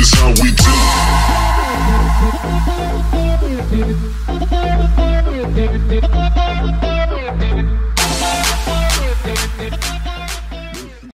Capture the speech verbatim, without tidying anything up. is how we